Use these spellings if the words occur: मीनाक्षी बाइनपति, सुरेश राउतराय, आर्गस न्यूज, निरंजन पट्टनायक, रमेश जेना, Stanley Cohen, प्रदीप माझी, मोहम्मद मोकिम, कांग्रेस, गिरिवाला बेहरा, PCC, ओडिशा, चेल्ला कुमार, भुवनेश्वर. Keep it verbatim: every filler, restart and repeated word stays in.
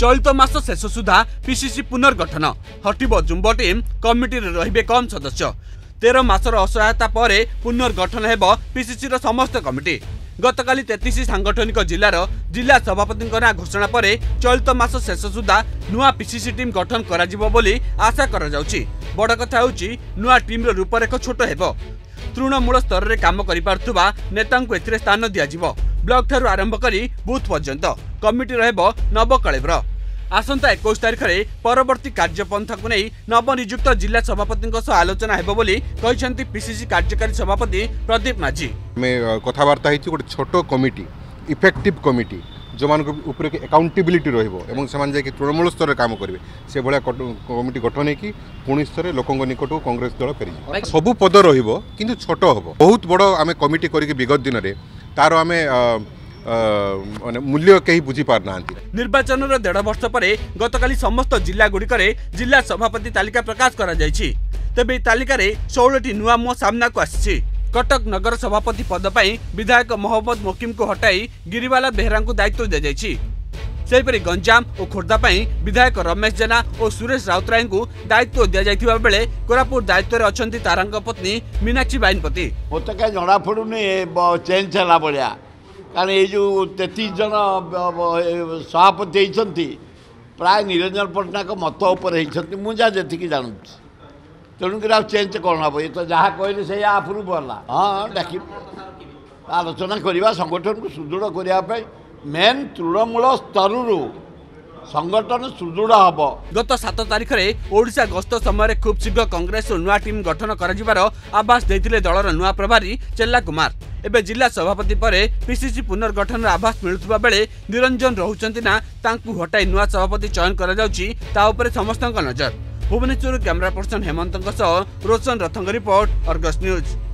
चलित मास शेष सुधा पीसीसी पुनर्गठन हटिबो जुम्बो टीम कमिटी रहिबे कम सदस्य तेरह मासर असहायता पर पुनर्गठन हेबो पीसीसी रो समस्त कमिटी गतकाली तेतीस सांगठनिक जिलार जिला सभापति ना घोषणा पर चलित मास शेष सुधा नुआ पीसीसी टीम गठन कराजिबो बोली आशा करा जाउची। बड़ कथा होउची नुआ टीम रो रूपरेखा छोटो हेबो तृणमूल स्तर में काम करिपारथुबा नेतांकु एथिरे स्थान दियाजिबो ब्लॉक ठारू आरंभ करी बूथ पर्यंत कमिटी रहबो नव कलेवर आसंता इक्कीस तारीख रे परवर्ती कार्यपंथा को नहीं नवनियुक्त जिला सभापति आलोचना हेबो बोली कहिसेंती पीसीसी कार्यकारी सभापति प्रदीप माझी। कथबार्ता गोटे छोटो कमिटी इफेक्टिव कमिटी जो मान उपर एकाउंटेबिलिटी रही से तृणमूल स्तर काम करेंगे से भाया कमिटी गठन होगी पुणी स्तर लोक निकट कांग्रेस दल फेर सबू पद रु छोट हम बहुत बड़ आम कमिटी करके विगत दिन में तार आम मूल्य कहीं बुझी पार ना। निर्वाचन डेढ़ वर्ष पर गतकाली समस्त जिला गुड़िक जिला सभापति तालिका प्रकाश कर तेबे तालिका सोलह नुआ मुह सामना को आसी कटक नगर सभापति पद पर विधायक मोहम्मद मोकिम को हटाई गिरिवाला बेहरा को दायित्व दि जाइछि। सेहिपरि गंजाम और खोर्धा पर विधायक रमेश जेना और सुरेश राउतराय को दायित्व दि जाइथिबा बेले कोरापुर दायित्व रे अछंती तारांग पत्नी मीनाक्षी बाइनपति। मत क्या जड़ा पड़ूनी चेंज है भाया कारण ये जो तेतीस जन सभापति होती प्राय निरंजन पट्टनायक मत उपर मुझे जी जानूँ तेणुक चेंज कौन हम ये तो जहाँ कहली से आपूर्व भला हाँ डाक आलोचना करवा संगठन को सुदृढ़ करने मेन तृणमूल स्तर संगठन सुदृढ़ हम। गत सात तारीख में ओडिशा गस्त समय खूब शीघ्र कांग्रेस नुआ टीम गठन कर आभास देते दलर नुआ प्रभारी चेल्ला कुमार एवं जिला सभापति पर पीसीसी पुनर्गठन आभास मिलुवा बेले निरंजन रोचना ना तांकु हटाई नुआ सभापति चयन कर समस्त नजर। भुवनेश्वर कैमरा पर्सन हेमंत रोशन रथंग रिपोर्ट आर्गस न्यूज।